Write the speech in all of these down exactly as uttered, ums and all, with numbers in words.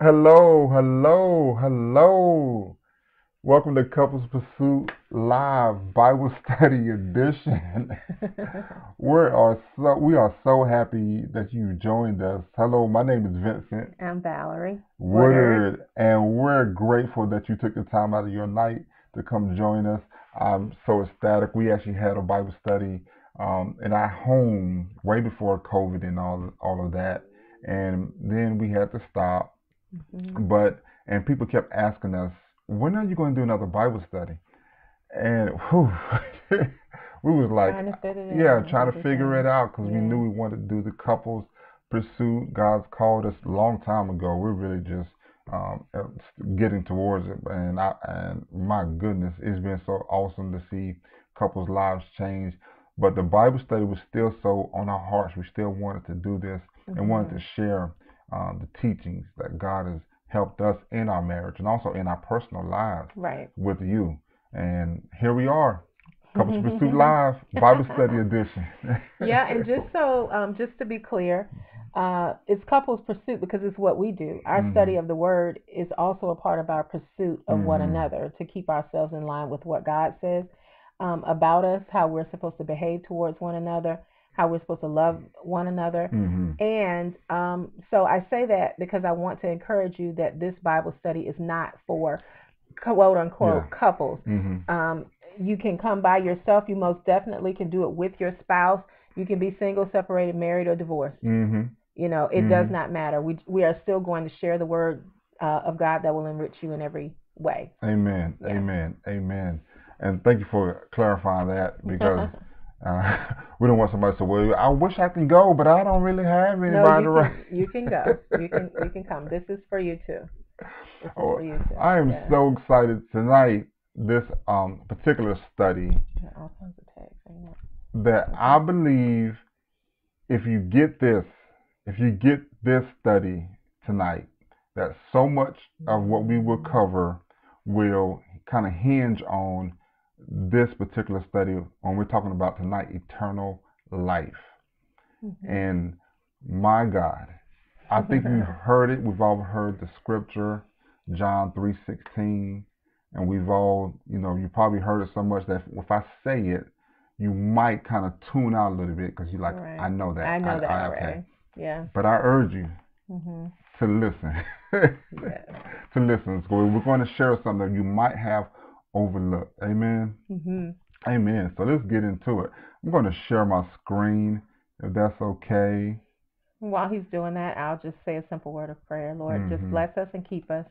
Hello, hello, hello. Welcome to Couples Pursuit Live Bible Study Edition. we are so we are so happy that you joined us. Hello, my name is Vincent. I'm Valerie Woodard, Woodard. And we're grateful that you took the time out of your night to come join us. I'm so ecstatic. We actually had a Bible study um, in our home way before COVID and all, all of that. And then we had to stop. Mm-hmm. But and people kept asking us, when are you going to do another Bible study? And whew, we was like, trying to yeah, out. trying to figure it out because yeah. we knew we wanted to do the Couples Pursuit. God's called us a long time ago. We're really just um, getting towards it. And I, and my goodness, it's been so awesome to see couples' lives change. But the Bible study was still so on our hearts. We still wanted to do this mm-hmm. and wanted to share Um, the teachings that God has helped us in our marriage and also in our personal lives right. with you. And here we are, Couples Pursuit Live Bible Study Edition. Yeah, and just so, um, just to be clear, uh, it's Couples Pursuit because it's what we do. Our mm-hmm. study of the Word is also a part of our pursuit of mm-hmm. one another to keep ourselves in line with what God says um, about us, how we're supposed to behave towards one another, how we're supposed to love one another. Mm-hmm. And um, so I say that because I want to encourage you that this Bible study is not for quote unquote yeah. couples. Mm-hmm. Um, you can come by yourself. You most definitely can do it with your spouse. You can be single, separated, married, or divorced. Mm-hmm. You know, it mm-hmm. does not matter. We, we are still going to share the word uh, of God that will enrich you in every way. Amen, yeah. amen, amen. And thank you for clarifying that because Uh, we don't want somebody to say, well, I wish I could go, but I don't really have anybody no, around. You can go. You can you can come. This is for you, too. This is oh, for you too. I am yeah. so excited tonight, this um, particular study, yeah, that I believe if you get this, if you get this study tonight, that so much of what we will cover will kind of hinge on this particular study when we're talking about tonight, eternal life. Mm-hmm. And my God, I think we've heard it. We've all heard the scripture, John three sixteen, and we've all, you know, you probably heard it so much that if I say it, you might kind of tune out a little bit because you're like, right. I know that. I know I, that I, okay. right. Yeah. But I urge you mm-hmm. to listen. yeah. To listen. So we're going to share something that you might have overlook. Amen. Mm-hmm. Amen. So let's get into it. I'm going to share my screen if that's okay. While he's doing that, I'll just say a simple word of prayer. Lord, mm-hmm. just bless us and keep us.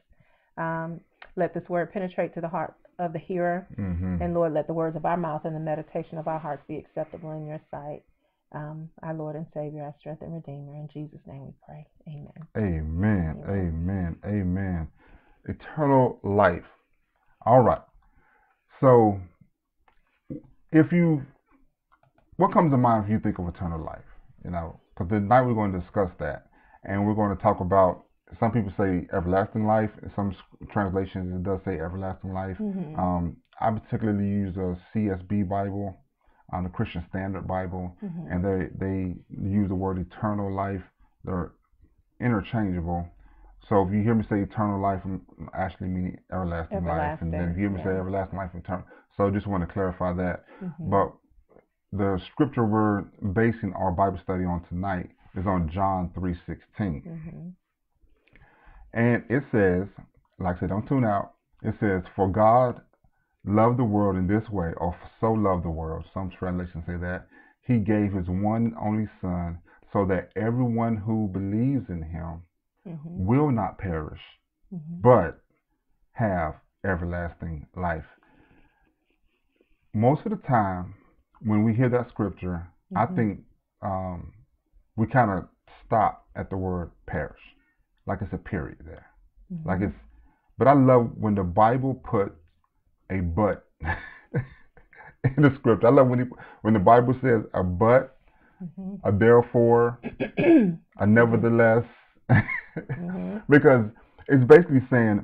Um, let this word penetrate to the heart of the hearer. Mm-hmm. And Lord, let the words of our mouth and the meditation of our hearts be acceptable in your sight. Um, our Lord and Savior, our strength and Redeemer. In Jesus' name we pray. Amen. Amen. Amen. Amen. Amen. Eternal life. All right. So, if you, what comes to mind if you think of eternal life? You know, because tonight we're going to discuss that, and we're going to talk about. Some people say everlasting life. In some translations, it does say everlasting life. Mm-hmm. Um, I particularly use a C S B Bible, um, the Christian Standard Bible, mm-hmm. and they they use the word eternal life. They're interchangeable. So if you hear me say eternal life, I'm actually meaning everlasting, everlasting life. And then if you hear me yeah. say everlasting life, eternal. So I just want to clarify that. Mm-hmm. But the scripture we're basing our Bible study on tonight is on John three sixteen. Mm-hmm. And it says, like I said, don't tune out. It says, for God loved the world in this way, or so loved the world. Some translations say that. He gave his one only son so that everyone who believes in him Mm-hmm. will not perish, mm-hmm. but have everlasting life. Most of the time, when we hear that scripture, mm-hmm. I think um, we kind of stop at the word perish, like it's a period there. Mm-hmm. Like it's. But I love when the Bible puts a but in the scripture. I love when, he, when the Bible says a but, mm-hmm. a therefore, a nevertheless, mm-hmm. because it's basically saying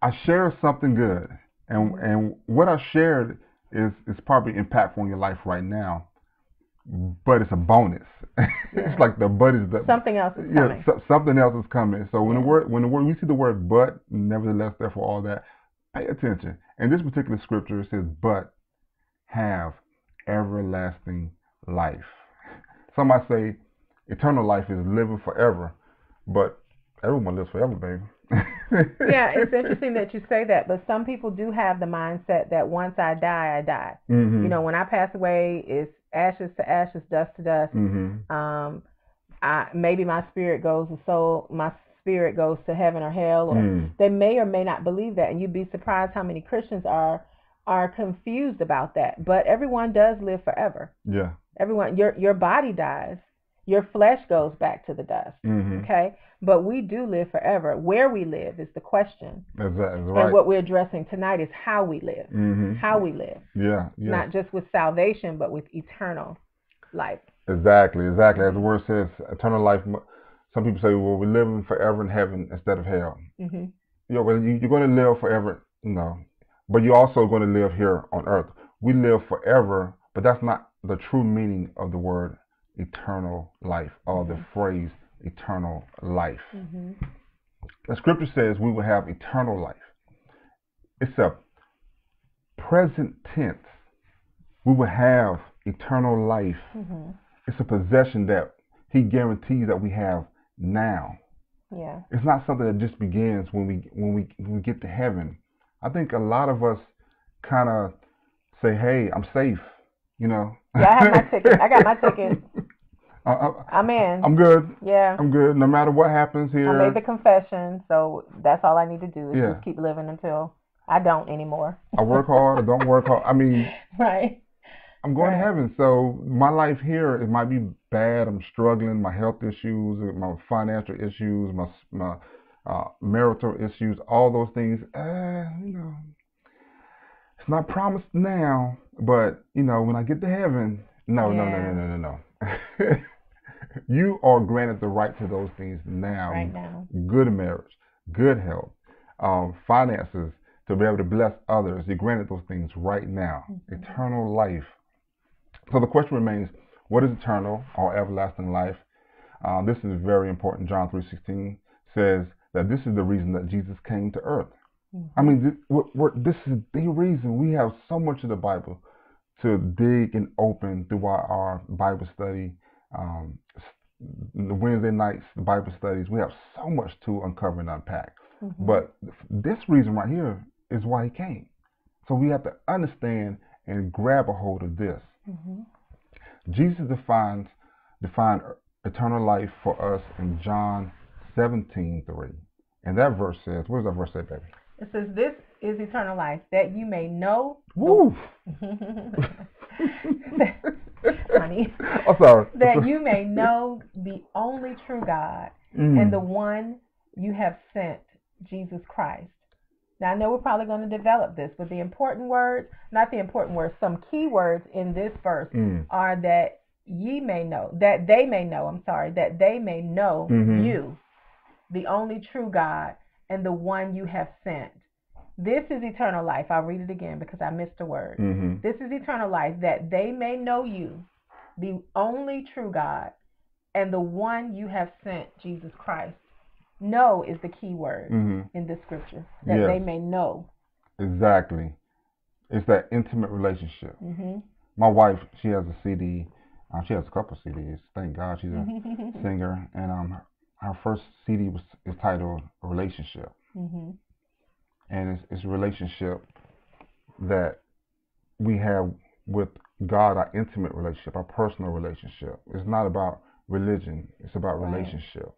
I share something good, and and what I shared is is probably impactful in your life right now, but it's a bonus. Yeah. It's like the but is the something else is coming. Yeah, so, something else is coming. So when yeah. the word when the word we see the word but, nevertheless, therefore, all that, pay attention. In this particular scripture, it says, but have everlasting life. Some might say eternal life is living forever, but everyone lives forever, baby. Yeah, it's interesting that you say that, but some people do have the mindset that once I die, I die. Mm-hmm. You know, when I pass away, it's ashes to ashes, dust to dust. Mm-hmm. Um, I, maybe my spirit goes to soul, my spirit goes to heaven or hell. Or mm. They may or may not believe that, and you'd be surprised how many Christians are are confused about that. But everyone does live forever. Yeah, everyone. Your your body dies. Your flesh goes back to the dust, mm-hmm. okay? But we do live forever. Where we live is the question. That's right. And what we're addressing tonight is how we live, mm-hmm. how we live. Yeah, yeah. Not just with salvation, but with eternal life. Exactly, exactly. As the word says, eternal life, some people say, well, we're living forever in heaven instead of hell. Mm-hmm. You know, well, you're going to live forever, you know, but you're also going to live here on earth. We live forever, but that's not the true meaning of the word eternal life, or the phrase eternal life. Mm-hmm. The scripture says we will have eternal life. It's a present tense. We will have eternal life. Mm-hmm. It's a possession that he guarantees that we have now. Yeah. It's not something that just begins when we when we when we get to heaven. I think a lot of us kind of say, "Hey, I'm safe," you know. Yeah, I have my ticket. I got my ticket. I, I, I'm in. I'm good. Yeah. I'm good. No matter what happens here. I made the confession, so that's all I need to do is yeah. just keep living until I don't anymore. I work hard or don't work hard. I mean, right. I'm going right. to heaven, so my life here, it might be bad. I'm struggling. My health issues, my financial issues, my my uh, marital issues, all those things. Uh, you know, it's not promised now. But, you know, when I get to heaven, no, yeah. no, no, no, no, no, no. You are granted the right to those things now. Right now. Good marriage, good health, um, finances, to be able to bless others. You're granted those things right now. Mm-hmm. Eternal life. So the question remains, what is eternal or everlasting life? Uh, this is very important. John three sixteen says that this is the reason that Jesus came to earth. I mean, th we're, we're, this is the reason we have so much of the Bible to dig and open through our, our Bible study, um, the Wednesday nights, the Bible studies. We have so much to uncover and unpack. Mm-hmm. But this reason right here is why he came. So we have to understand and grab a hold of this. Mm-hmm. Jesus defines, defined eternal life for us in John seventeen three. And that verse says, what does that verse say, baby? It says, this is eternal life, that you may know. Woo! Honey. I'm sorry. That you may know the only true God mm. and the one you have sent, Jesus Christ. Now, I know we're probably going to develop this, but the important words, not the important words, some key words in this verse mm. are that ye may know, that they may know, I'm sorry, that they may know mm-hmm. you, the only true God, and the one you have sent. This is eternal life. I'll read it again because I missed a word. Mm-hmm. This is eternal life, that they may know you, the only true God, and the one you have sent, Jesus Christ. Know is the key word mm-hmm. in this scripture, that yes. they may know. Exactly. It's that intimate relationship. Mm-hmm. My wife, she has a C D. Uh, she has a couple C Ds. Thank God she's a singer. And um. Our first C D was is titled Relationship. Mm-hmm. And it's, it's a relationship that we have with God, our intimate relationship, our personal relationship. It's not about religion. It's about right. relationship.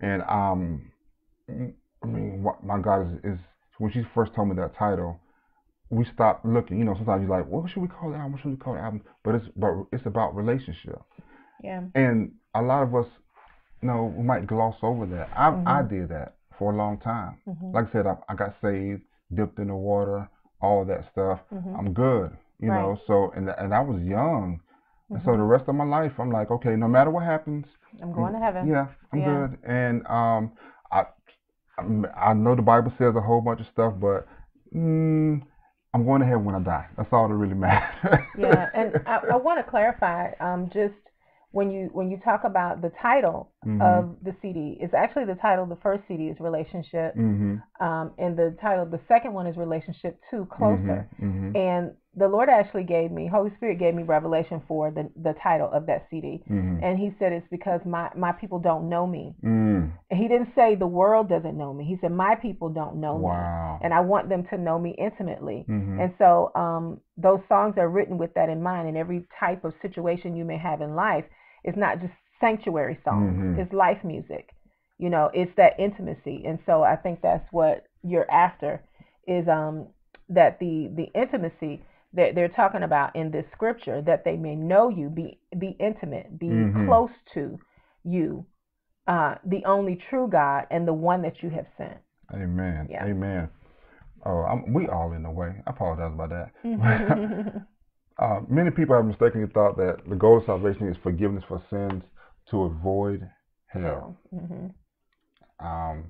And, um, I mean, what my God is, is, when she first told me that title, we stopped looking. You know, sometimes you're like, what should we call the album? What should we call the album? But it's, but it's about relationship. Yeah. And a lot of us, no, we might gloss over that. I mm-hmm. I did that for a long time. Mm-hmm. Like I said, I, I got saved, dipped in the water, all that stuff. Mm-hmm. I'm good, you right. know. So and and I was young, mm-hmm. and so the rest of my life, I'm like, okay, no matter what happens, I'm going to heaven. Yeah, I'm yeah. good. And um, I I know the Bible says a whole bunch of stuff, but mm, I'm going to heaven when I die. That's all that really matters. Yeah, and I, I want to clarify um, just when you when you talk about the title mm-hmm. of the C D, it's actually the title of the first C D is Relationship, mm-hmm. um, and the title of the second one is Relationship two, Closer. Mm-hmm. Mm-hmm. And the Lord actually gave me, Holy Spirit gave me revelation for the, the title of that C D. Mm-hmm. And he said, it's because my, my people don't know me. Mm. And he didn't say the world doesn't know me. He said, my people don't know wow. me. And I want them to know me intimately. Mm-hmm. And so um, those songs are written with that in mind. And every type of situation you may have in life is not just sanctuary songs. Mm-hmm. It's life music. You know, it's that intimacy. And so I think that's what you're after is um, that the, the intimacy that they're talking about in this scripture, that they may know you, be be intimate, be mm-hmm. close to you, uh, the only true God and the one that you have sent. Amen. Yeah. Amen. Oh, I'm, we all in a way. I apologize about that. Mm-hmm. uh, many people have mistakenly thought that the goal of salvation is forgiveness for sins to avoid hell. Mm-hmm. Um,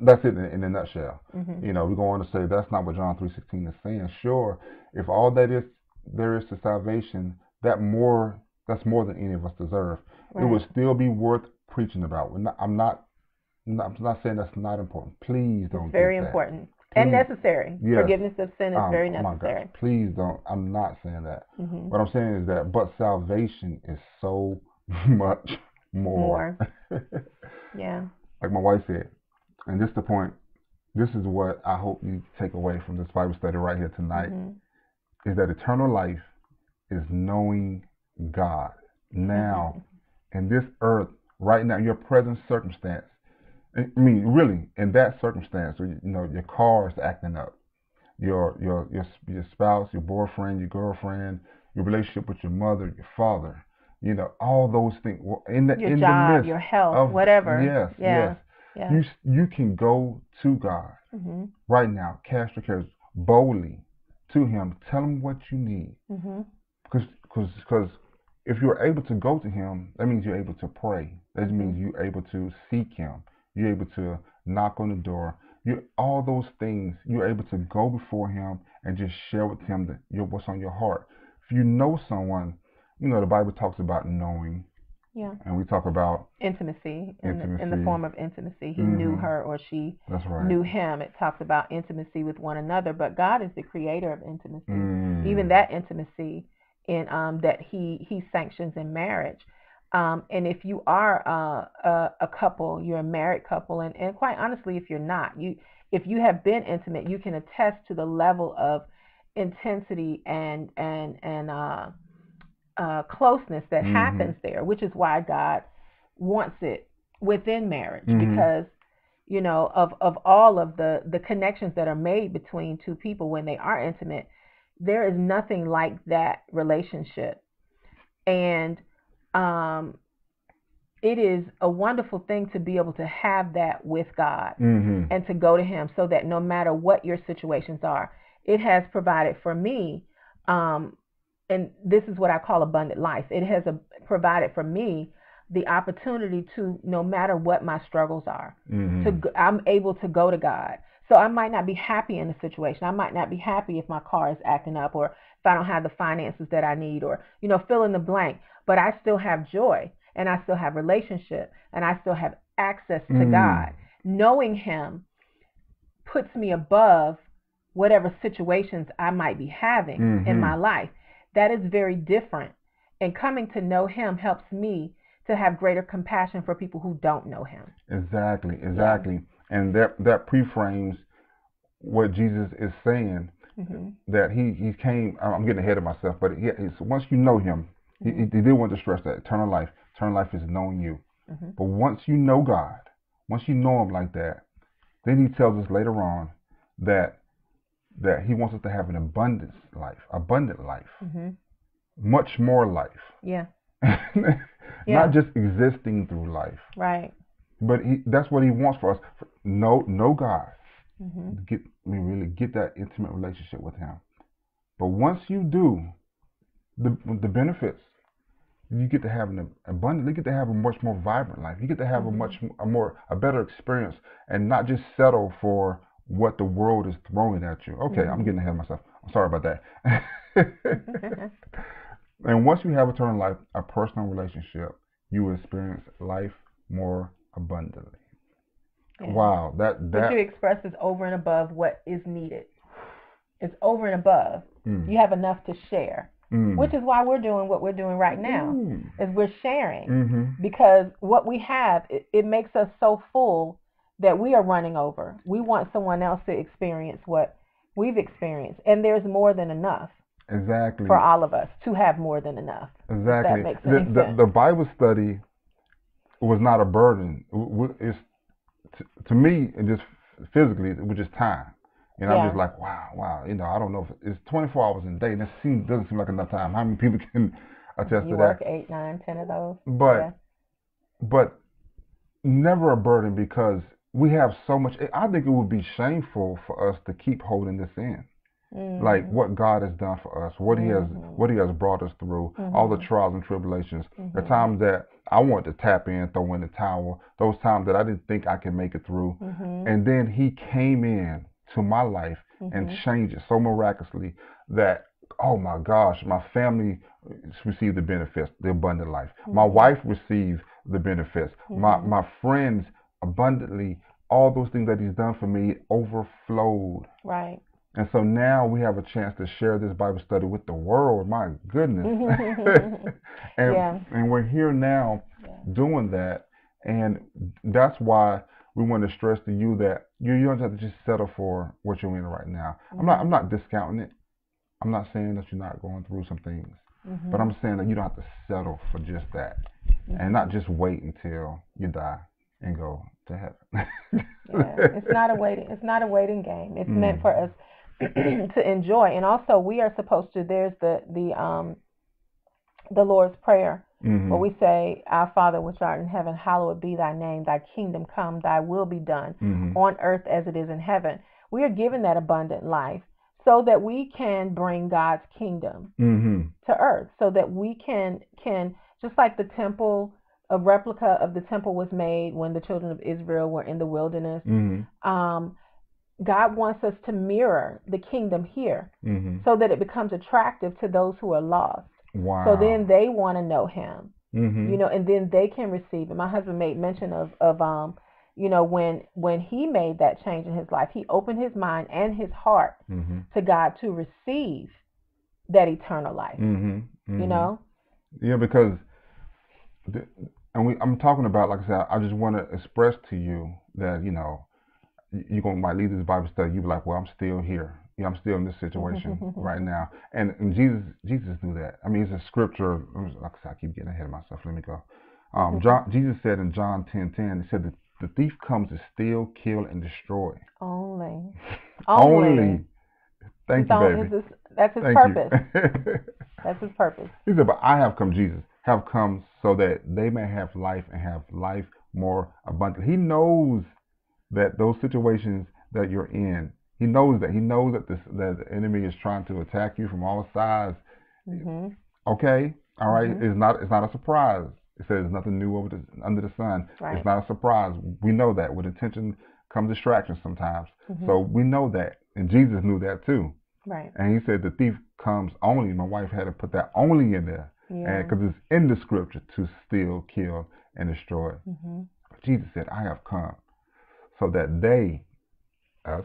that's it in, in a nutshell. Mm-hmm. You know, we're going to say that's not what John three sixteen is saying. Sure, if all that is there is to salvation, that more that's more than any of us deserve. Right. It would still be worth preaching about. We're not, I'm not, not I'm not saying that's not important. Please don't. It's very important Please. and necessary. Yes. Forgiveness of sin is um, very necessary. Oh my God. Please don't. I'm not saying that. Mm-hmm. What I'm saying is that, but salvation is so much more. more. Yeah. Like my wife said. And this is the point, this is what I hope you take away from this Bible study right here tonight, mm-hmm. is that eternal life is knowing God now, mm-hmm. in this earth, right now, your present circumstance. I mean, really, in that circumstance, you know, your car is acting up, your, your, your, your spouse, your boyfriend, your girlfriend, your relationship with your mother, your father, you know, all those things. In the, your in job, the midst your health, of, whatever. Yes, yeah. yes. Yeah. You you can go to God mm-hmm. right now, cast your cares boldly to Him. Tell Him what you need, mm-hmm. because because because if you're able to go to Him, that means you're able to pray. That mm-hmm. means you're able to seek Him. You're able to knock on the door. You all those things. You're able to go before Him and just share with Him that you're, what's on your heart. If you know someone, you know the Bible talks about knowing. Yeah. And we talk about intimacy, intimacy. In, the, in the form of intimacy. He mm-hmm. knew her or she That's right. knew him. It talks about intimacy with one another, but God is the creator of intimacy. Mm. Even that intimacy in um, that he, he sanctions in marriage. Um, and if you are uh, a, a couple, you're a married couple, and, and quite honestly, if you're not, you if you have been intimate, you can attest to the level of intensity and, and, and, uh, Uh, closeness that mm-hmm. happens there, which is why God wants it within marriage, mm-hmm. because you know of of all of the the connections that are made between two people when they are intimate, there is nothing like that relationship, and um, it is a wonderful thing to be able to have that with God mm-hmm. and to go to Him, so that no matter what your situations are, it has provided for me. Um, And this is what I call abundant life. It has a, provided for me the opportunity to, no matter what my struggles are, mm-hmm. to I'm able to go to God. So I might not be happy in the situation. I might not be happy if my car is acting up, or if I don't have the finances that I need, or, you know, fill in the blank. But I still have joy, and I still have relationship, and I still have access to mm-hmm. God. Knowing Him puts me above whatever situations I might be having mm-hmm. in my life. That is very different, and coming to know Him helps me to have greater compassion for people who don't know Him. Exactly, exactly, yeah. And that that preframes what Jesus is saying, mm-hmm. that he, he came, I'm getting ahead of myself, but he, it's, once you know Him, mm-hmm. he, he did want to stress that, eternal life, eternal life is knowing you. Mm-hmm. But once you know God, once you know Him like that, then He tells us later on that that He wants us to have an abundant life, abundant life, mm-hmm. much more life. Yeah. Not yeah. just existing through life. Right. But he, that's what He wants for us. Know, know God. Mm-hmm. Get, I mean, really get that intimate relationship with Him. But once you do, the the benefits, you get to have an abundant, you get to have a much more vibrant life. You get to have mm-hmm. a much a more, a better experience, and not just settle for what the world is throwing at you. Okay, mm-hmm. I'm getting ahead of myself. Sorry about that. And once you have eternal life, a personal relationship, you will experience life more abundantly. Yeah. Wow. That, that. What you express is over and above what is needed. It's over and above. Mm. You have enough to share, mm. which is why we're doing what we're doing right now, mm. is we're sharing. Mm-hmm. Because what we have, it, it makes us so full that we are running over. We want someone else to experience what we've experienced. And there's more than enough. Exactly. For all of us to have more than enough. Exactly. That makes the, sense. The, the Bible study was not a burden. It's, to me, it just physically, it was just time. And yeah. I'm just like, wow, wow. You know, I don't know. If it's twenty-four hours a day. That seems, doesn't seem like enough time. How many people can attest you to that? You work eight, nine, ten of those. But, yeah. but never a burden, because we have so much. I think it would be shameful for us to keep holding this in. Mm-hmm. Like what God has done for us, what He mm-hmm. has, what He has brought us through, mm-hmm. all the trials and tribulations, mm-hmm. the times that I wanted to tap in, throw in the towel, those times that I didn't think I could make it through, mm-hmm. and then He came in to my life mm-hmm. and changed it so miraculously that, oh my gosh, my family received the benefits, the abundant life. Mm-hmm. My wife received the benefits. Mm-hmm. My my friends abundantly, all those things that He's done for me overflowed. Right. And so now we have a chance to share this Bible study with the world. My goodness. and, yeah. and we're here now yeah. doing that. And that's why we want to stress to you that you, you don't have to just settle for what you're in right now. Mm-hmm. I'm not I'm not discounting it. I'm not saying that you're not going through some things. Mm-hmm. But I'm saying that you don't have to settle for just that. Mm-hmm. And not just wait until you die and go to heaven. yeah. It's not a waiting it's not a waiting game. It's mm. meant for us to enjoy. And also we are supposed to, there's the the um the Lord's Prayer, mm-hmm. where we say, Our Father which art in heaven, hallowed be thy name, thy kingdom come, thy will be done, mm-hmm. on earth as it is in heaven. We are given that abundant life so that we can bring God's kingdom mm-hmm. to earth, so that we can can just like the temple, a replica of the temple was made when the children of Israel were in the wilderness. Mm-hmm. um God wants us to mirror the kingdom here, mm-hmm. so that it becomes attractive to those who are lost. Wow. So then they want to know Him, mm-hmm. you know, and then they can receive it. My husband made mention of, of um, you know, when when he made that change in his life, he opened his mind and his heart mm-hmm. to God to receive that eternal life, mm-hmm. Mm-hmm. you know? Yeah, because, the, and we, I'm talking about, like I said, I just want to express to you that, you know, you're going to might leave this Bible study, you'll be like, well, I'm still here. Yeah, I'm still in this situation right now. And, and Jesus Jesus knew that. I mean, it's a scripture. Like I said, I keep getting ahead of myself. Let me go. Um, John, Jesus said in John ten ten, He said that the thief comes to steal, kill, and destroy. Only. Only. Only. Thank it's you, on, baby. His, that's His Thank purpose. That's His purpose. He said, but I have come, Jesus, have come so that they may have life and have life more abundantly. He knows that those situations that you're in, he knows that. He knows that this, that the enemy is trying to attack you from all sides. Mm-hmm. Okay, all right. Mm-hmm. It's not. It's not a surprise. It says nothing new over the, under the sun. Right. It's not a surprise. We know that. With attention comes distractions sometimes. Mm-hmm. So we know that, and Jesus knew that too. Right. And He said the thief comes only. My wife had to put that only in there, yeah. and because it's in the scripture to steal, kill, and destroy. Mm-hmm. Jesus said, "I have come." So that they, us,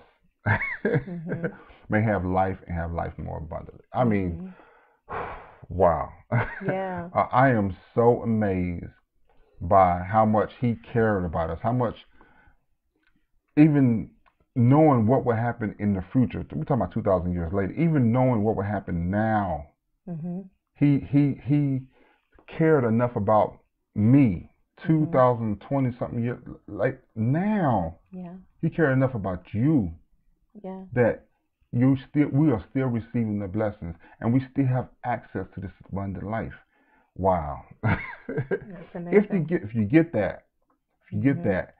mm-hmm. may have life and have life more abundantly. I mean, mm-hmm. wow. Yeah. I am so amazed by how much He cared about us, how much, even knowing what would happen in the future, we're talking about two thousand years later, even knowing what would happen now, mm-hmm. he, he, he cared enough about me. two thousand twenty mm-hmm. something years, like now, yeah. He cared enough about you, yeah. that you still, we are still receiving the blessings, and we still have access to this abundant life. Wow! if you get, if you get that, if you get mm-hmm. that,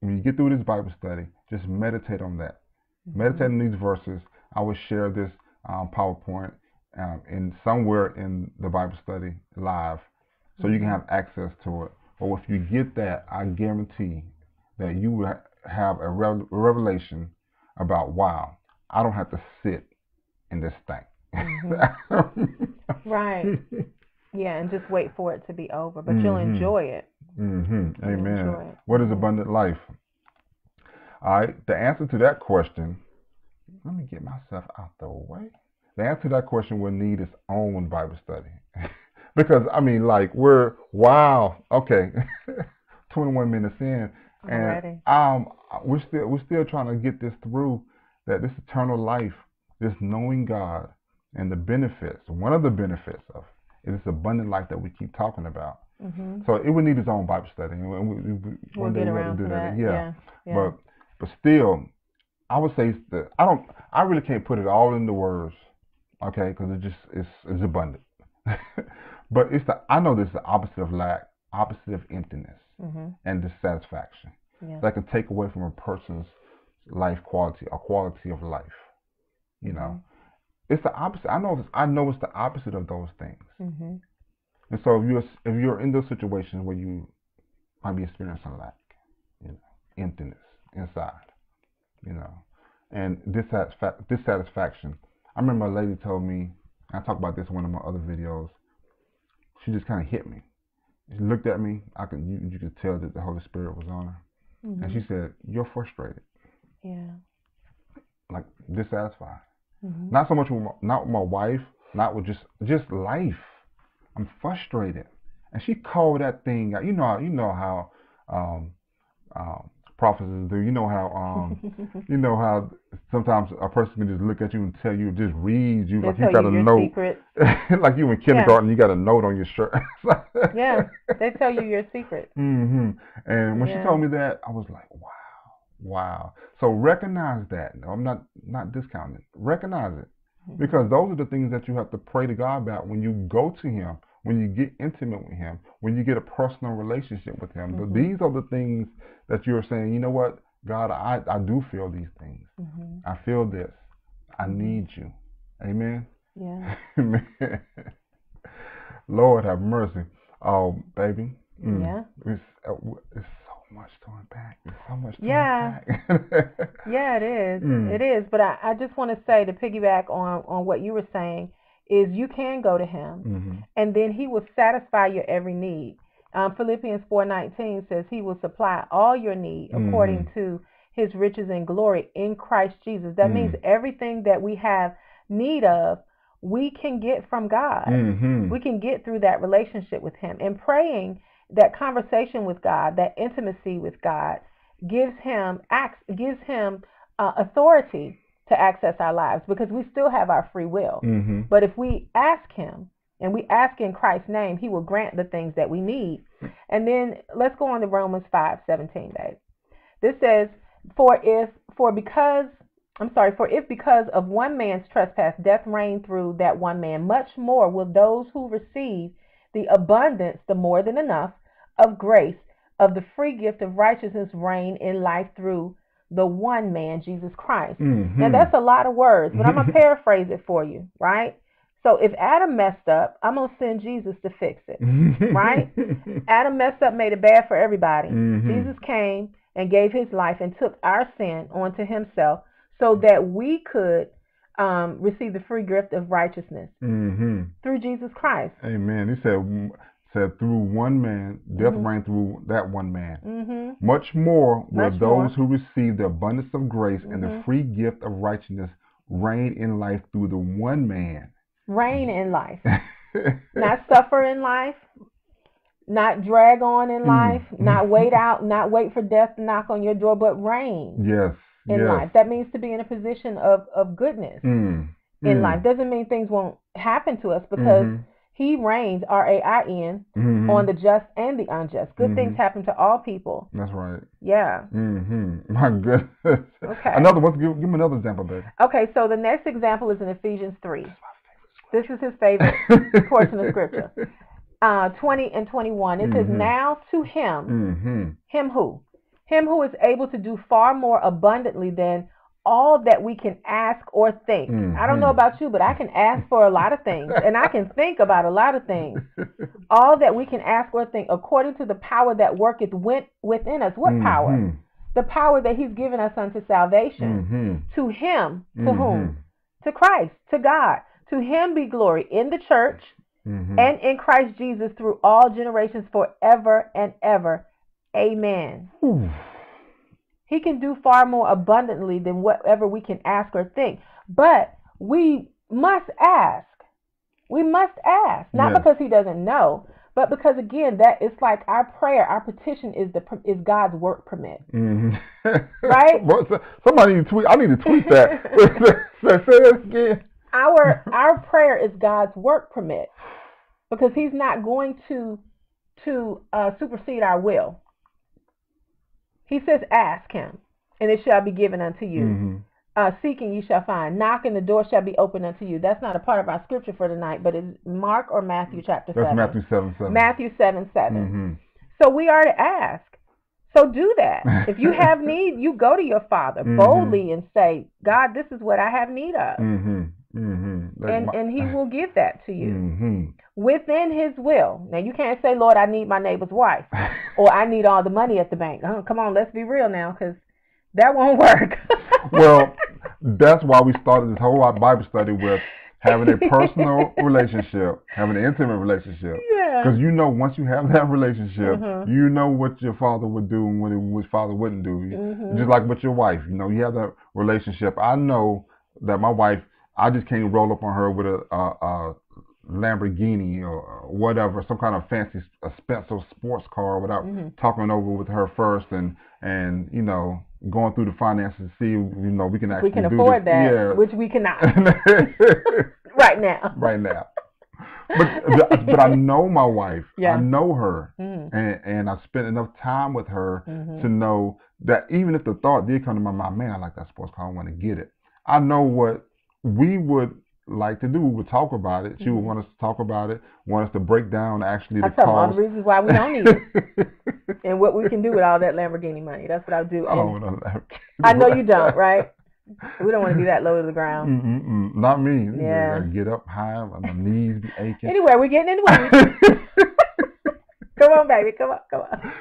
when you get through this Bible study, just meditate on that. Mm-hmm. Meditate on these verses. I will share this um, PowerPoint um, in somewhere in the Bible study live, so mm-hmm. you can have access to it. Or if you get that, I guarantee that you will have a revelation about, wow, I don't have to sit in this thing. Mm-hmm. Right. Yeah, and just wait for it to be over, but mm-hmm. you'll enjoy it. Mm-hmm. You'll Amen. Enjoy it. What is abundant life? All right, the answer to that question, let me get myself out the way. The answer to that question will need its own Bible study. Because, I mean, like, we're, wow, okay, twenty-one minutes in, and um, we're still we're still trying to get this through, that this eternal life, this knowing God, and the benefits, one of the benefits of is this abundant life that we keep talking about. Mm-hmm. So it would need its own Bible study. And we, we, we, we'll one day we have to do that. that. Yeah. Yeah. yeah, but but still, I would say that I don't. I really can't put it all into words, okay? Because it just it's it's abundant. But it's the I know this is the opposite of lack, opposite of emptiness, mm-hmm. and dissatisfaction. Yeah. That can take away from a person's life quality, or quality of life. You know. Mm-hmm. It's the opposite. I know. It's, I know it's the opposite of those things. Mm-hmm. And so, if you're if you're in those situations where you might be experiencing lack, you know, emptiness inside, you know, and dissatisfa- dissatisfaction. I remember a lady told me. I talked about this in one of my other videos. She just kind of hit me. She looked at me. I could you, you could tell that the Holy Spirit was on her, mm-hmm. and she said, "You're frustrated." Yeah. Like dissatisfied. Mm-hmm. Not so much with my, not with my wife, not with just just life. I'm frustrated, and she called that thing out. You know, you know how um, um, prophecies do. You know how um, you know how sometimes a person can just look at you and tell you, just read you They'll like you got you a note, like you in kindergarten, yeah. you got a note on your shirt. Yeah, they tell you your secret. Mm-hmm. And when yeah. she told me that, I was like, wow. Wow. So recognize that. No, I'm not, not discounting it. Recognize it. Mm-hmm. Because those are the things that you have to pray to God about when you go to Him, when you get intimate with Him, when you get a personal relationship with Him. Mm-hmm. These are the things that you're saying, you know what, God, I, I do feel these things. Mm-hmm. I feel this. I need you. Amen? Yeah. Amen. Lord have mercy. Oh, baby. Mm. Yeah. It's, it's much to unpack. There's so much to yeah. unpack. Yeah, it is. Mm. It is. But I, I just want to say, to piggyback on, on what you were saying, is you can go to Him, mm-hmm. and then He will satisfy your every need. Um, Philippians four nineteen says He will supply all your need according mm-hmm. to His riches and glory in Christ Jesus. That mm-hmm. means everything that we have need of, we can get from God. Mm-hmm. We can get through that relationship with Him. And praying that conversation with God, that intimacy with God, gives him gives him uh, authority to access our lives, because we still have our free will. Mm-hmm. But if we ask Him, and we ask in Christ's name, He will grant the things that we need. And then let's go on to Romans five seventeen, babe. This says, "For if for because I'm sorry, for if because of one man's trespass death reigned through that one man, much more will those who receive the abundance, the more than enough, of grace, of the free gift of righteousness reign in life through the one man, Jesus Christ." Mm-hmm. Now, that's a lot of words, but I'm going to paraphrase it for you, right? So if Adam messed up, I'm going to send Jesus to fix it, right? Adam messed up, made it bad for everybody. Mm-hmm. Jesus came and gave His life and took our sin onto Himself so that we could Um, receive the free gift of righteousness mm-hmm. through Jesus Christ. Amen. He said, said through one man, death mm-hmm. reigned through that one man. Mm-hmm. Much more will Much those more. who receive the abundance of grace mm-hmm. and the free gift of righteousness reign in life through the one man. Reign in life. Not suffer in life. Not drag on in life. Mm-hmm. Not wait out. Not wait for death to knock on your door, but reign. Yes. In yes. life. That means to be in a position of, of goodness mm. in mm. life. Doesn't mean things won't happen to us, because mm-hmm. He reigns, R A I N, mm-hmm. on the just and the unjust. Good mm-hmm. things happen to all people. That's right. Yeah. Mm-hmm. My goodness. Okay. Another one. Give, give me another example, baby. Okay, so the next example is in Ephesians three. This is his favorite portion of Scripture. Uh, twenty and twenty-one. It mm-hmm. says, "Now to Him." Mm-hmm. Him who? Him who is able to do far more abundantly than all that we can ask or think. Mm-hmm. I don't know about you, but I can ask for a lot of things, and I can think about a lot of things. All that we can ask or think, according to the power that worketh within us. What mm-hmm. power? The power that He's given us unto salvation. Mm-hmm. To Him, to mm-hmm. whom? to Christ, to God. To him be glory in the church mm-hmm. and in Christ Jesus through all generations forever and ever. Amen. Ooh. He can do far more abundantly than whatever we can ask or think. But we must ask. We must ask. Not yes. because he doesn't know, but because, again, that it's like our prayer, our petition is the is God's work permit. Mm-hmm. Right? Somebody need to tweet. I need to tweet that. Say that again. Our our prayer is God's work permit, because he's not going to to uh, supersede our will. He says, ask him, and it shall be given unto you. Mm-hmm. Uh, seeking, you shall find. Knocking, the door shall be opened unto you. That's not a part of our scripture for tonight, but it's Mark or Matthew chapter That's seven. That's Matthew seven seven. Matthew seven seven. Mm-hmm. So we are to ask. So do that. If you have need, you go to your Father mm-hmm. boldly and say, God, this is what I have need of. Mm-hmm. Mm-hmm. And my, and he will give that to you mm-hmm. within his will. Now you can't say, Lord, I need my neighbor's wife, or I need all the money at the bank. Oh, come on, let's be real now, because that won't work. Well, that's why we started this whole Bible study with having a personal relationship, having an intimate relationship. Because yeah. you know, once you have that relationship, mm-hmm. you know what your father would do and what his father wouldn't do. Mm-hmm. Just like with your wife, you know, you have that relationship. I know that my wife, I just can't roll up on her with a, a, a Lamborghini or whatever, some kind of fancy a special sports car without mm-hmm. talking over with her first and, and you know, going through the finances to see, you know, we can actually we can do afford this. That, yeah. which we cannot. Right now. Right now. But, but I know my wife. Yeah. I know her. Mm-hmm. And, and I spent enough time with her mm-hmm. to know that even if the thought did come to my mind, man, I like that sports car, I want to get it. I know what we would like to do. We would talk about it. She mm-hmm. would want us to talk about it, want us to break down actually the cost. I tell all the reasons why we don't need it and what we can do with all that Lamborghini money. That's what I do. Oh, no, I know you don't, right? We don't want to be that low to the ground. Mm-mm-mm. Not me. Yeah. I get up high, my knees be aching. Anyway, we're getting in the weeds. Come on, baby. Come on, come on.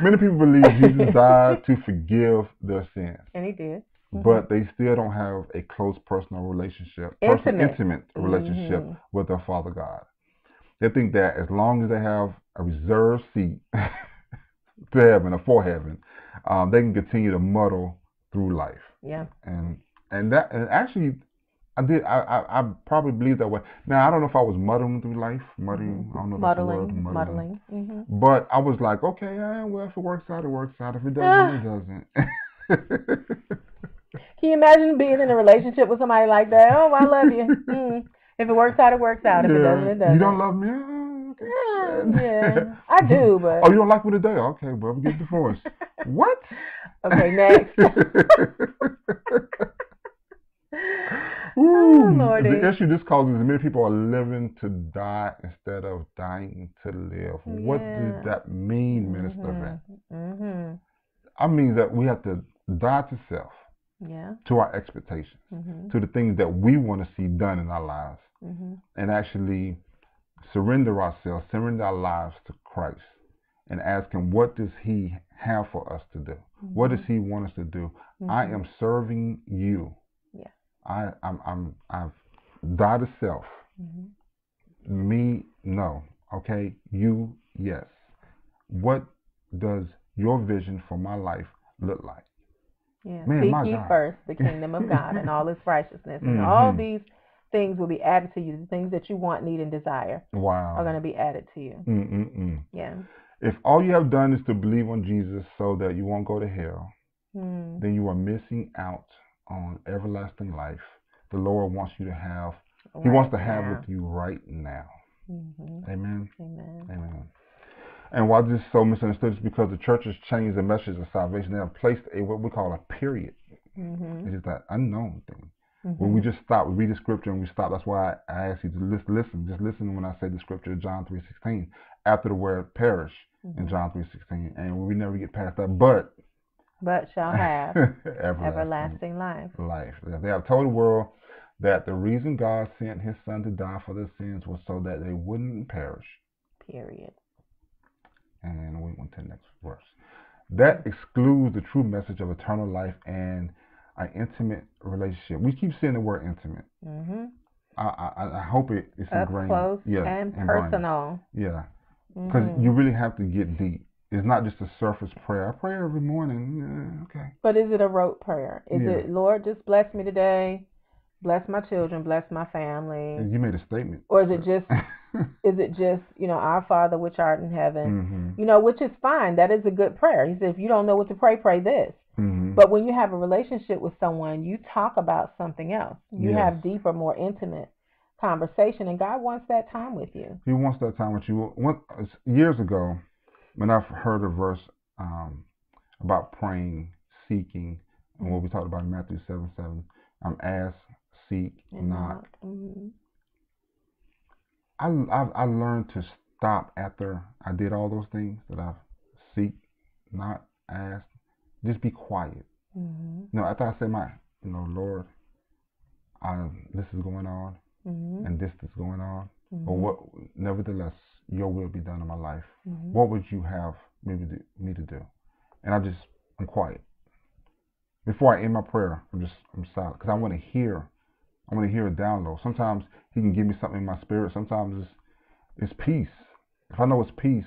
Many people believe Jesus died to forgive their sins. And he did. But they still don't have a close personal relationship, intimate, personal, intimate relationship mm-hmm. with their Father God. They think that as long as they have a reserved seat to heaven or for heaven, um, they can continue to muddle through life. Yeah. And and that and actually, I did. I, I, I probably believe that way. Now I don't know if I was muddling through life, muddling. I don't know if muddling, that's the word, muddling. muddling. Mm-hmm. But I was like, okay, yeah, well, if it works out, it works out. If it doesn't, it doesn't. Can you imagine being in a relationship with somebody like that? Oh, I love you. Mm. If it works out, it works out. If yeah. it doesn't, it doesn't. You don't love me? Yeah, yeah. I do, but... Oh, you don't like me today? Okay, well, we get divorced. What? Okay, next. Ooh, oh, Lordy. The issue this causes is many people are living to die instead of dying to live. Yeah. What does that mean, Minister Van? Mm-hmm. Mm-hmm. I mean that we have to die to self. Yeah. To our expectations, mm-hmm. to the things that we want to see done in our lives, mm-hmm. and actually surrender ourselves, surrender our lives to Christ, and ask him, what does he have for us to do? Mm-hmm. What does he want us to do? Mm-hmm. I am serving you. Yeah. I, I'm, I'm, I've died to self. Mm-hmm. Me, no. Okay, you, yes. What does your vision for my life look like? Yeah. Man, seek ye first the kingdom of God and all its righteousness, and mm-hmm. all these things will be added to you. The things that you want, need, and desire wow. are going to be added to you. Mm-mm-mm. Yeah. If all you have done is to believe on Jesus so that you won't go to hell, mm. then you are missing out on everlasting life. The Lord wants you to have. Right he wants to have now. With you right now. Mm-hmm. Amen. Amen. Amen. And why this is so misunderstood is because the church has changed the message of salvation. They have placed a what we call a period. Mm-hmm. It's just that unknown thing. Mm-hmm. When we just stop, we read the scripture and we stop. That's why I ask you to listen. listen. Just listen when I say the scripture, John three sixteen, after the word perish mm-hmm. in John three sixteen. And we never get past that. But but shall have everlasting, everlasting life. life. They have told the world that the reason God sent his son to die for their sins was so that they wouldn't perish. Period. And we went to the next verse. That excludes the true message of eternal life and an intimate relationship. We keep saying the word intimate. Mm-hmm. I, I I hope it is ingrained. Up close yeah, and personal. Yeah, because mm-hmm. you really have to get deep. It's not just a surface prayer. I pray every morning. Yeah, okay. But is it a rote prayer? Is yeah. it, Lord, just bless me today, bless my children, bless my family? And you made a statement. Or is it just, is it just, you know, our Father which art in heaven? Mm-hmm. You know, which is fine. That is a good prayer. He said, if you don't know what to pray, pray this. Mm-hmm. But when you have a relationship with someone, you talk about something else. You yes. have deeper, more intimate conversation, and God wants that time with you. He wants that time with you. One, years ago, when I've heard a verse um, about praying, seeking, and what we talked about in Matthew seven seven, um, ask, seek, and knock. Mm-hmm. I, I I learned to stop after I did all those things that I've seek, not asked. Just be quiet. Mm-hmm. You know, after I said my, you know, Lord, I, this is going on, mm-hmm. and this is going on, mm-hmm. but what, nevertheless, your will be done in my life. Mm-hmm. What would you have me to, do, me to do? And I just, I'm quiet. Before I end my prayer, I'm just, I'm silent, because I want to hear, I want to hear a download. Sometimes he can give me something in my spirit. Sometimes it's, it's peace. If I know it's peace,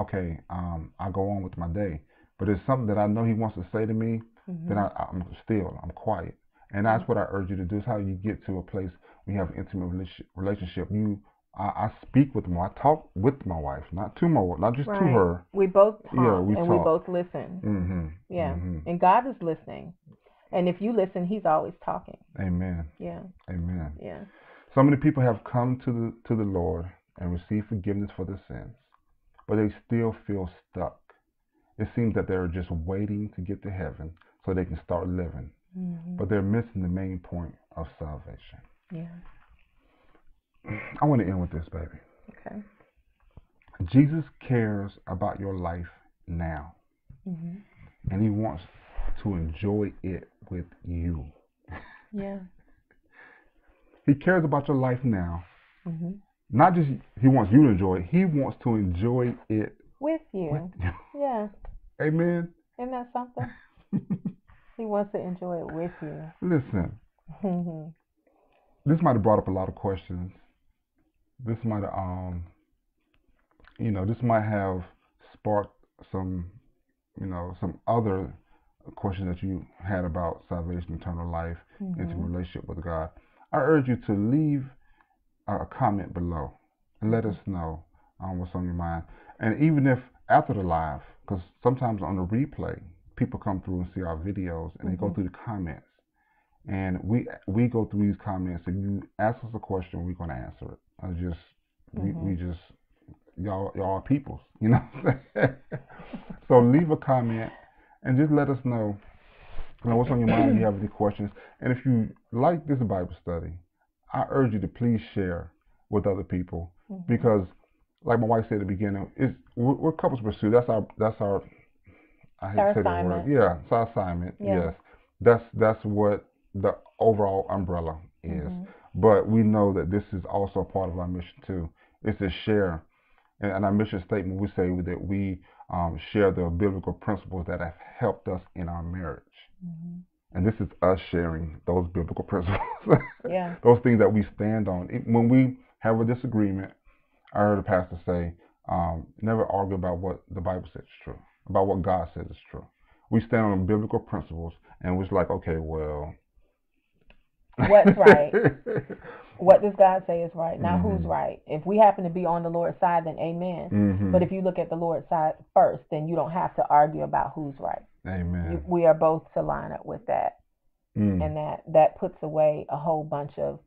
okay, um, I go on with my day. But it's something that I know he wants to say to me, mm-hmm. then I, I'm still, I'm quiet. And that's what I urge you to do. It's how you get to a place where you have an intimate relationship. You, I, I speak with my, I talk with my wife, not to my wife, not just right. to her. We both talk, yeah, we and talk. we both listen. Mm-hmm. Yeah, mm-hmm. And God is listening. And if you listen, he's always talking. Amen. Yeah. Amen. Yeah. So many people have come to the, to the Lord and received forgiveness for their sins, but they still feel stuck. It seems that they're just waiting to get to heaven so they can start living. Mm-hmm. But they're missing the main point of salvation. Yeah. I want to end with this, baby. Okay. Jesus cares about your life now. Mm-hmm. And he wants to enjoy it with you. Yeah. He cares about your life now. Mm-hmm. Not just he wants you to enjoy it. He wants to enjoy it with you. With you. Yeah. Amen. Isn't that something? He wants to enjoy it with you. Listen. Mm-hmm. This might have brought up a lot of questions. This might have, um, you know, this might have sparked some, you know, some other questions that you had about salvation, eternal life, mm-hmm. intimate relationship with God. I urge you to leave a comment below and let us know um, what's on your mind. And even if after the live, because sometimes on the replay, people come through and see our videos, and mm-hmm. they go through the comments. And we we go through these comments. If you ask us a question, we're going to answer it. I just, mm-hmm. we, we just, y'all, y'all are peoples, you know what I'm saying? So leave a comment and just let us know, you know, what's on your mind, if you have any questions. And if you like this Bible study, I urge you to please share with other people, mm-hmm. because like my wife said at the beginning, it's, we're, we're Couples Pursuit. That's our, that's our, I hate our to say the word. Yeah, it's our assignment. Yeah. Yes. That's, that's what the overall umbrella is. Mm-hmm. But we know that this is also part of our mission too. It's to share. And, and our mission statement, we say that we um, share the biblical principles that have helped us in our marriage. Mm-hmm. And this is us sharing those biblical principles. Yeah. Those things that we stand on. It, when we have a disagreement, I heard a pastor say, um, never argue about what the Bible says is true, about what God says is true. We stand on biblical principles, and we're like, okay, well. What's right? What does God say is right? Not mm-hmm. who's right. If we happen to be on the Lord's side, then amen. Mm-hmm. But if you look at the Lord's side first, then you don't have to argue about who's right. Amen. You, we are both to line up with that. Mm. And that, that puts away a whole bunch of,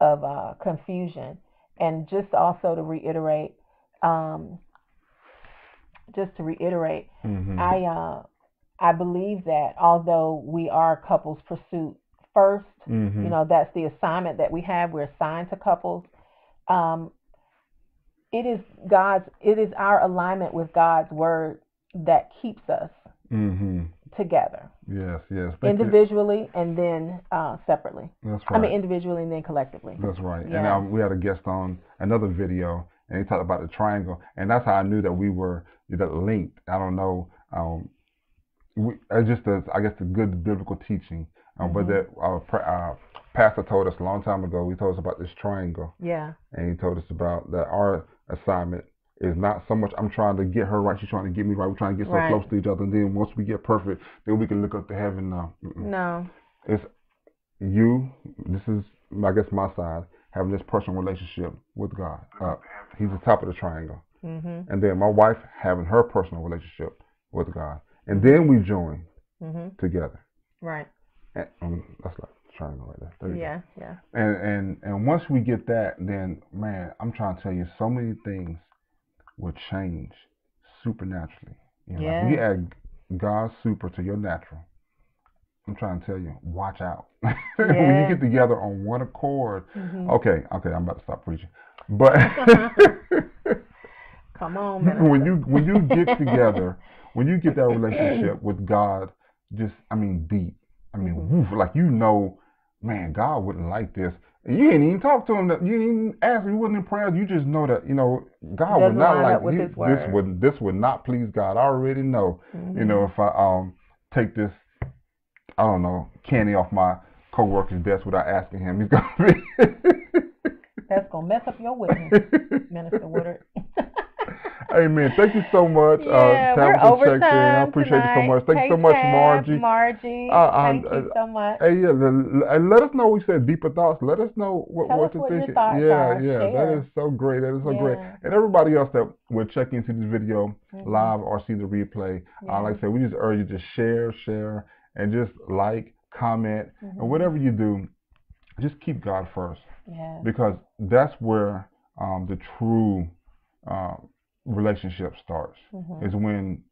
of uh, confusion. And just also to reiterate, um, just to reiterate, mm-hmm. I uh, I believe that although we are Couples Pursuit first, mm-hmm. you know, that's the assignment that we have. We're assigned to couples. Um, it is God's, it is our alignment with God's word that keeps us mm-hmm. together. Yes, yes. Individually you. and then uh, separately. That's right. I mean, individually and then collectively. That's right. Yeah. And um, we had a guest on another video, and he talked about the triangle, and that's how I knew that we were that linked. I don't know. Um, we, it's just, a, I guess, a good biblical teaching. Um, mm-hmm. But that our, our pastor told us a long time ago, he told us about this triangle. Yeah. And he told us about that our assignment is not so much I'm trying to get her right, she's trying to get me right. We're trying to get so right. close to each other. And then once we get perfect, then we can look up to heaven now. Mm-mm. No. It's you, this is, I guess, my side, having this personal relationship with God. Uh, he's the top of the triangle. Mm-hmm. And then my wife having her personal relationship with God. And then we join mm-hmm. together. Right. And, um, that's like a triangle right there. there yeah, go. yeah. And, and, and once we get that, then, man, I'm trying to tell you, so many things will change supernaturally. You know, yeah. Like when you add God's super to your natural, I'm trying to tell you, watch out. Yeah. When you get together on one accord, mm-hmm. okay, okay, I'm about to stop preaching. But come on, man. When you when you get together, when you get that relationship with God, just I mean deep. I mean, mm-hmm. woof, like you know, man, God wouldn't like this. And you didn't even talk to him. You didn't even ask him. You wasn't in prayer. You just know that you know God would not like you, this. Would this would not please God? I already know. Mm-hmm. You know, if I um take this, I don't know, candy off my coworker's desk without asking him, he's gonna be. That's gonna mess up your witness, Minister Woodard. Amen. Thank you so much. Yeah, uh, we're over time I appreciate tonight. You so much. Thank Take you so much, Margie. Margie. Uh, Thank uh, you so much. Hey, yeah, the, let us know. We said deeper thoughts. Let us know what, what to think. Yeah, are. yeah. Share. That is so great. That is so yeah. great. And everybody else that will check into this video mm-hmm. live or see the replay, yeah. uh, like I said, we just urge you to share, share, and just like, comment, mm-hmm. and whatever you do, just keep God first. Yeah. Because that's where um, the true Uh, relationship starts mm-hmm. is when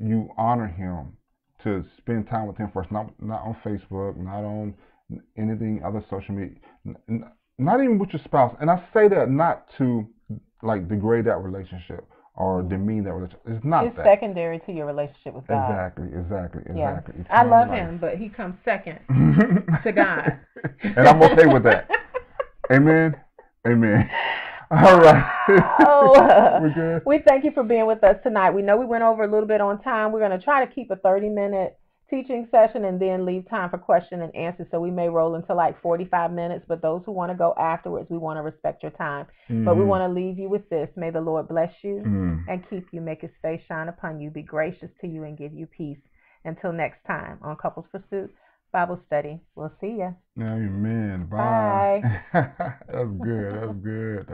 you honor him, to spend time with him first, not not on Facebook, not on anything other social media, n- not even with your spouse. And I say that not to like degrade that relationship or mm-hmm. demean that relationship. It's not it's that. secondary to your relationship with God. Exactly, exactly, yeah. exactly. It's I love life. him, but he comes second to God. And I'm okay with that. Amen. Amen. All right. Oh, We're good. We thank you for being with us tonight. We know we went over a little bit on time. We're going to try to keep a thirty-minute teaching session and then leave time for question and answer. So we may roll into like forty-five minutes. But those who want to go afterwards, we want to respect your time. Mm-hmm. But we want to leave you with this. May the Lord bless you mm-hmm. and keep you, make his face shine upon you, be gracious to you, and give you peace. Until next time on Couples Pursuit Bible Study. We'll see ya. Amen. Bye. Bye. That's good. That's good.